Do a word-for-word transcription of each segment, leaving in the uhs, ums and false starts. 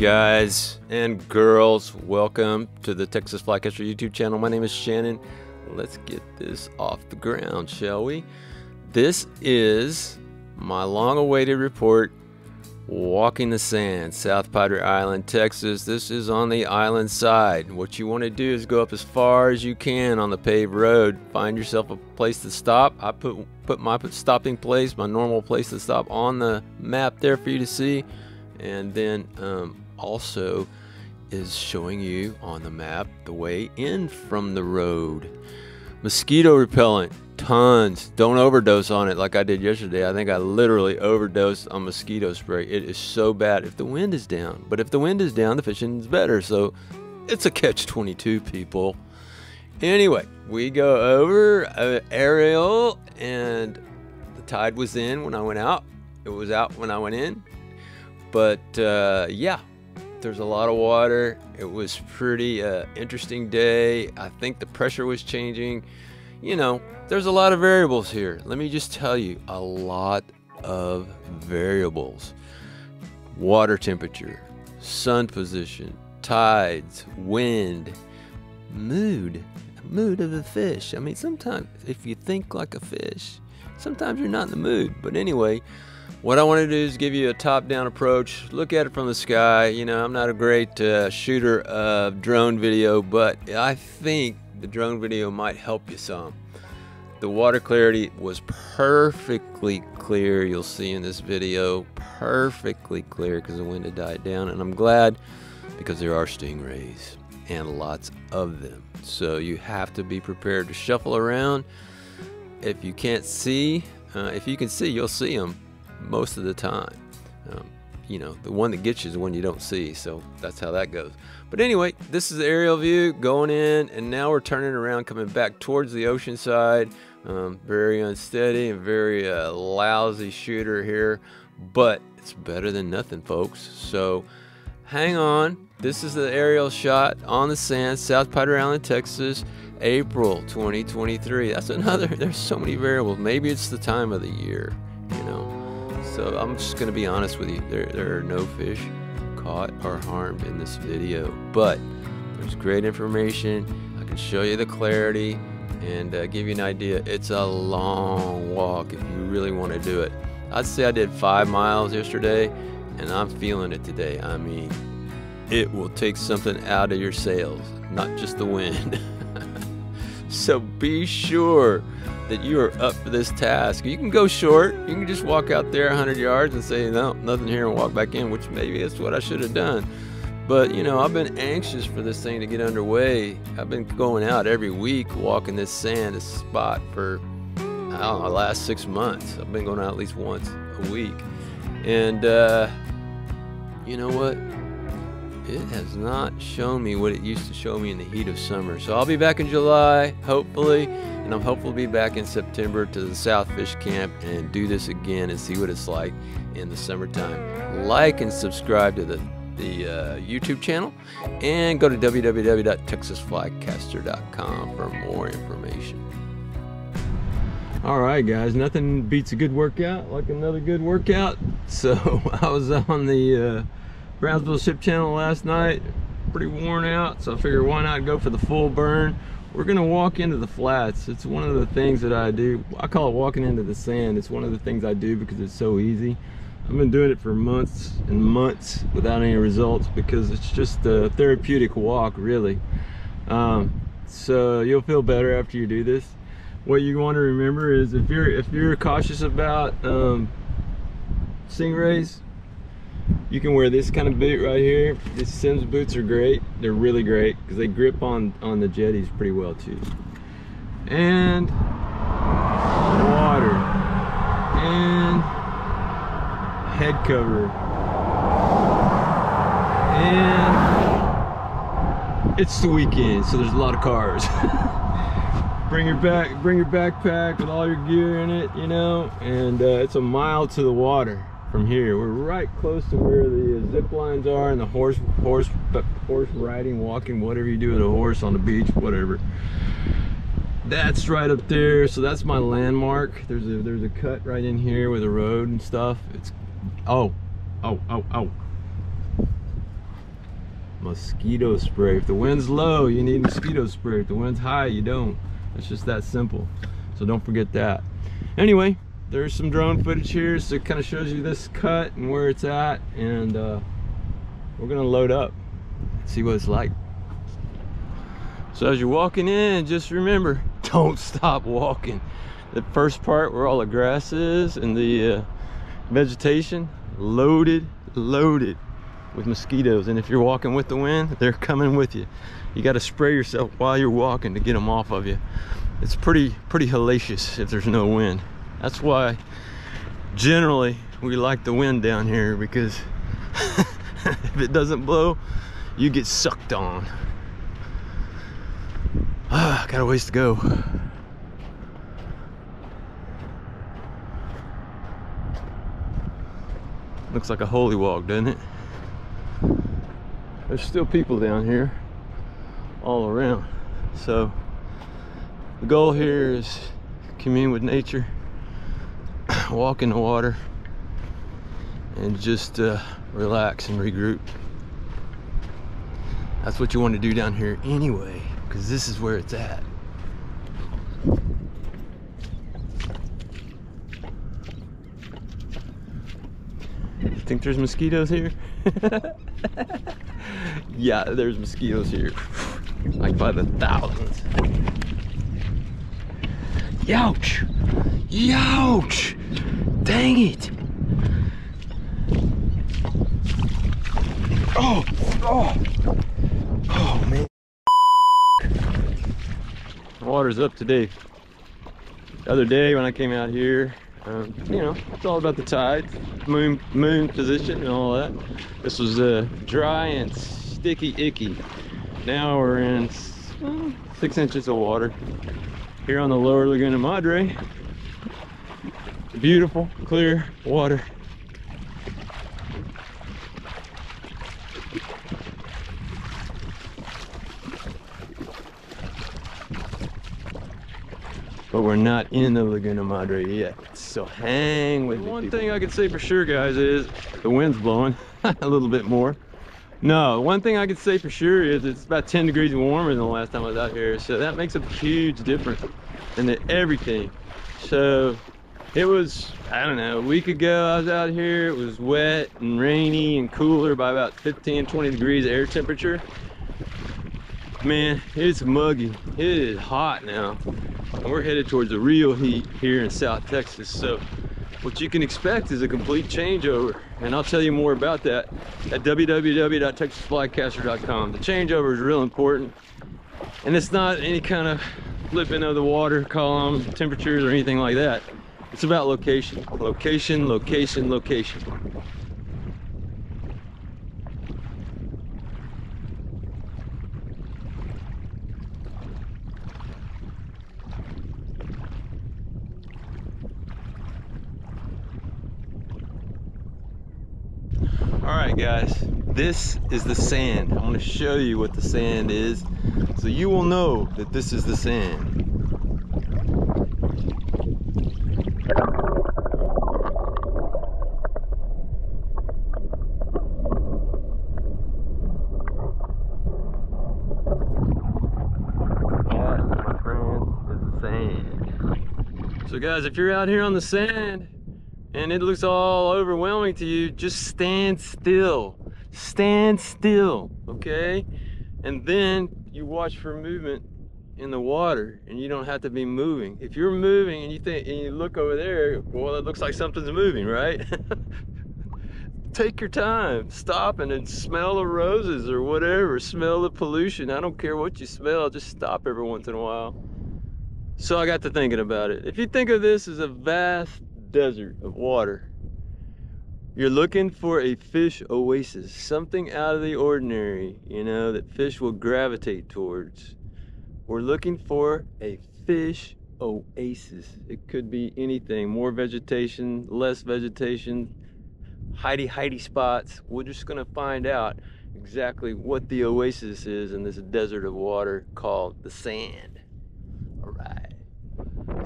guys and girls, welcome to the Texas Fly Caster YouTube channel. My name is Shannon. Let's get this off the ground, shall we? This is my long-awaited report, walking the sand, South Padre Island, Texas. This is on the island side. What you want to do is go up as far as you can on the paved road, find yourself a place to stop. I put put my stopping place, my normal place to stop, on the map there for you to see. And then um, also is showing you on the map the way in from the road. Mosquito repellent, tons. Don't overdose on it like I did yesterday. I think I literally overdosed on mosquito spray. It is so bad if the wind is down. But if the wind is down, the fishing is better. So it's a catch twenty-two, people. Anyway, we go over uh, aerial, and the tide was in when I went out. It was out when I went in. But uh, yeah, there's a lot of water. It was pretty uh, interesting day. I think the pressure was changing. You know, there's a lot of variables here. Let me just tell you, a lot of variables. Water temperature, sun position, tides, wind, mood, mood of the fish. I mean, sometimes if you think like a fish, sometimes you're not in the mood. But anyway, what I want to do is give you a top-down approach, look at it from the sky. You know, I'm not a great uh, shooter of drone video, but I think the drone video might help you some. The water clarity was perfectly clear, you'll see in this video, perfectly clear because the wind had died down, and I'm glad because there are stingrays and lots of them. So you have to be prepared to shuffle around. If you can't see, uh, if you can see, you'll see them. Most of the time, um, you know, the one that gets you is the one you don't see, so that's how that goes. But anyway, this is the aerial view going in, and now we're turning around, coming back towards the ocean side. Um, very unsteady and very uh, lousy shooter here, but it's better than nothing, folks. So hang on. This is the aerial shot on the sand, South Padre Island, Texas, April twenty twenty-three. That's another. There's so many variables. Maybe it's the time of the year, you know. So I'm just going to be honest with you, there, there are no fish caught or harmed in this video, but there's great information. I can show you the clarity and uh, give you an idea. It's a long walk if you really want to do it. I'd say I did five miles yesterday, and I'm feeling it today. I mean, it will take something out of your sails, not just the wind. So be sure that you are up for this task. You can go short. You can just walk out there a hundred yards and say, no, nothing here, and walk back in, which maybe that's what I should have done. But, you know, I've been anxious for this thing to get underway. I've been going out every week walking this sand, this spot, for, I don't know, the last six months. I've been going out at least once a week. And, uh, you know what? It has not shown me what it used to show me in the heat of summer. So I'll be back in July, hopefully, and I'm hopeful to be back in September to the South Fish Camp and do this again and see what it's like in the summertime. Like and subscribe to the, the uh, YouTube channel, and go to w w w dot texas fly caster dot com for more information. Alright guys, nothing beats a good workout like another good workout. So I was on the... Uh, Brownsville Ship Channel last night, pretty worn out, so I figured why not go for the full burn. We're gonna walk into the flats. It's one of the things that I do. I call it walking into the sand. It's one of the things I do because it's so easy. I've been doing it for months and months without any results because it's just a therapeutic walk, really. Um, so you'll feel better after you do this. What you want to remember is if you're if you're cautious about um, stingrays, you can wear this kind of boot right here. These Sims boots are great. They're really great because they grip on, on the jetties pretty well too. And water. And head cover. And it's the weekend, so there's a lot of cars. Bring your back, bring your backpack with all your gear in it, you know, and uh, it's a mile to the water. From here, we're right close to where the uh, zip lines are and the horse, horse, horse riding, walking, whatever you do with a horse on the beach, whatever. That's right up there. So that's my landmark. There's a there's a cut right in here with a road and stuff. It's oh, oh, oh, oh. mosquito spray. If the wind's low, you need mosquito spray. If the wind's high, you don't. It's just that simple. So don't forget that. Anyway, there's some drone footage here, so it kind of shows you this cut and where it's at, and uh, we're gonna load up and see what it's like. So as you're walking in, just remember, don't stop walking. The first part where all the grass is and the uh, vegetation, loaded, loaded with mosquitoes. And if you're walking with the wind, they're coming with you. You gotta spray yourself while you're walking to get them off of you. It's pretty, pretty hellacious if there's no wind. That's why generally we like the wind down here, because if it doesn't blow, you get sucked on. Ah, got a ways to go. Looks like a holy walk, doesn't it? There's still people down here all around. So the goal here is commune with nature, walk in the water, and just uh, relax and regroup. That's what you want to do down here anyway, because this is where it's at. You think there's mosquitoes here? Yeah, there's mosquitoes here, like by the thousands. Youch! Youch! Dang it! Oh! Oh! Oh, man. The water's up today. The other day when I came out here, um, you know, it's all about the tide, moon, moon position and all that. This was uh, dry and sticky, icky. Now we're in uh, six inches of water here on the Lower Laguna Madre. Beautiful, clear water. But we're not in the Laguna Madre yet, so hang with me. One thing I can say for sure, guys, is the wind's blowing a little bit more. No, one thing I can say for sure is it's about ten degrees warmer than the last time I was out here. So that makes a huge difference in everything. So it was, I don't know, a week ago I was out here. It was wet and rainy and cooler by about fifteen, twenty degrees air temperature. Man, it's muggy. It is hot now. And we're headed towards the real heat here in South Texas. So what you can expect is a complete changeover, and I'll tell you more about that at w w w dot texas fly caster dot com. The changeover is real important, and it's not any kind of flipping of the water column, temperatures, or anything like that. It's about location, location, location, location. Alright guys, this is the sand. I'm going to show you what the sand is, so you will know that this is the sand. That, my friend, is the sand. So guys, if you're out here on the sand and it looks all overwhelming to you, just stand still. Stand still, okay? And then you watch for movement in the water, and you don't have to be moving. If you're moving and you think and you look over there, well, it looks like something's moving, right? Take your time, stop and then smell the roses or whatever, smell the pollution. I don't care what you smell, just stop every once in a while. So I got to thinking about it. If you think of this as a vast desert of water, you're looking for a fish oasis, something out of the ordinary, you know, that fish will gravitate towards. We're looking for a fish oasis. It could be anything, more vegetation, less vegetation, hidey hidey spots. We're just gonna find out exactly what the oasis is in this desert of water called the sand. All right.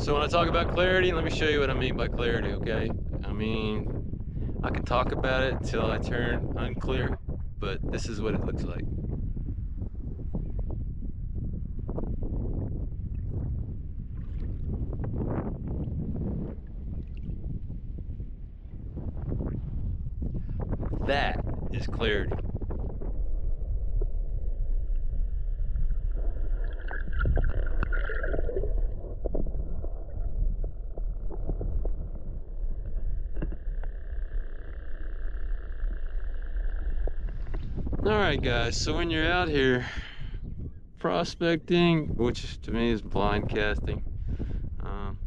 So when I talk about clarity, let me show you what I mean by clarity, okay? I mean, I could talk about it till I turn unclear, but this is what it looks like. That is clarity. Alright guys, so when you're out here prospecting, which to me is blind casting, um,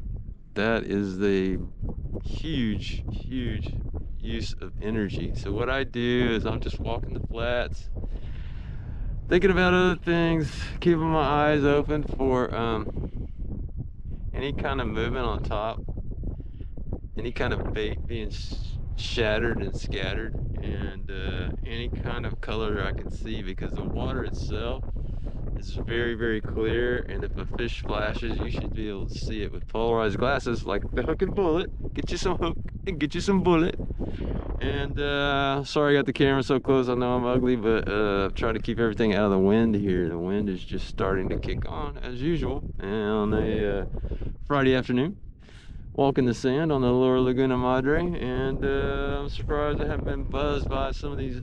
that is the huge, huge use of energy. So what I do is I'm just walking the flats, thinking about other things, keeping my eyes open for um, any kind of movement on top, any kind of bait being shattered and scattered, and uh, any kind of color I can see, because the water itself is very, very clear, and if a fish flashes, you should be able to see it with polarized glasses, like the hook and bullet. Get you some hook and get you some bullet. And uh, sorry I got the camera so close, I know I'm ugly, but uh, try to keep everything out of the wind here. The wind is just starting to kick on as usual, and on a uh, Friday afternoon. Walking the sand on the Lower Laguna Madre, and uh, I'm surprised I haven't been buzzed by some of these.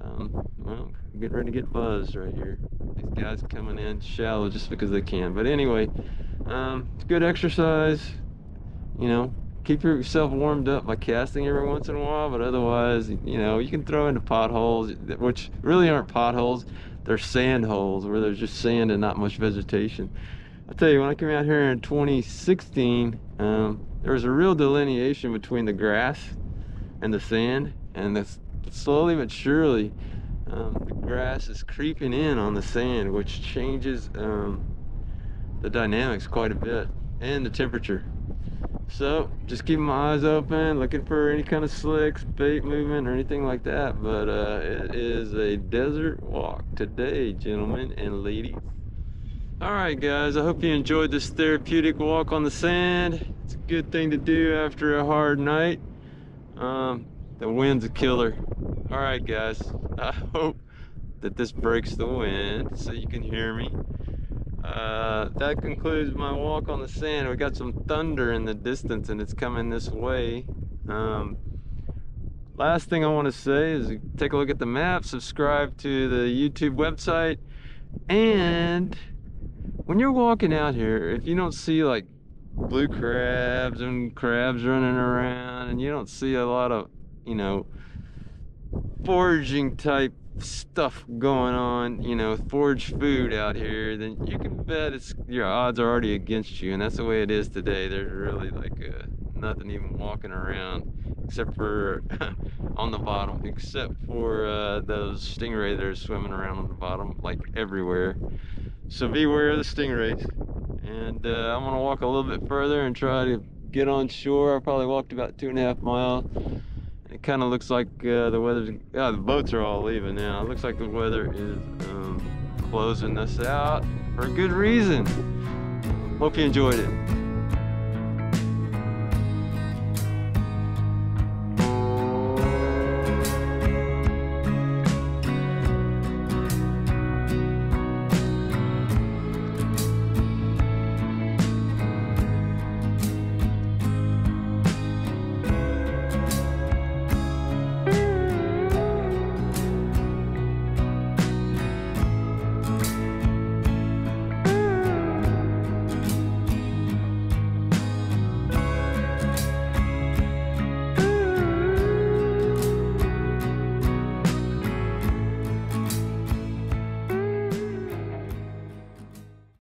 Um, well, I'm getting ready to get buzzed right here. These guys coming in shallow just because they can. But anyway, um, it's good exercise. You know, keep yourself warmed up by casting every once in a while. But otherwise, you know, you can throw into potholes, which really aren't potholes. They're sand holes where there's just sand and not much vegetation. I'll tell you, when I came out here in twenty sixteen, um, there was a real delineation between the grass and the sand, and that's slowly but surely um, the grass is creeping in on the sand, which changes um, the dynamics quite a bit, and the temperature. So just keeping my eyes open, looking for any kind of slicks, bait movement, or anything like that. But uh, it is a desert walk today, gentlemen and ladies. Alright guys, I hope you enjoyed this therapeutic walk on the sand. It's a good thing to do after a hard night. Um, the wind's a killer. Alright guys, I hope that this breaks the wind so you can hear me. Uh, that concludes my walk on the sand. We got some thunder in the distance and it's coming this way. Um, last thing I want to say is take a look at the map, subscribe to the YouTube website, and when you're walking out here, if you don't see like blue crabs and crabs running around, and you don't see a lot of, you know, foraging type stuff going on, you know, forage food out here, then you can bet it's your odds are already against you, and that's the way it is today. There's really like uh, nothing even walking around except for on the bottom, except for uh, those stingrays that are swimming around on the bottom like everywhere. So beware of the stingrays. And uh, I'm gonna walk a little bit further and try to get on shore. I probably walked about two and a half miles. It kind of looks like uh, the weather's, oh, the boats are all leaving now. It looks like the weather is um, closing us out for a good reason. Hope you enjoyed it.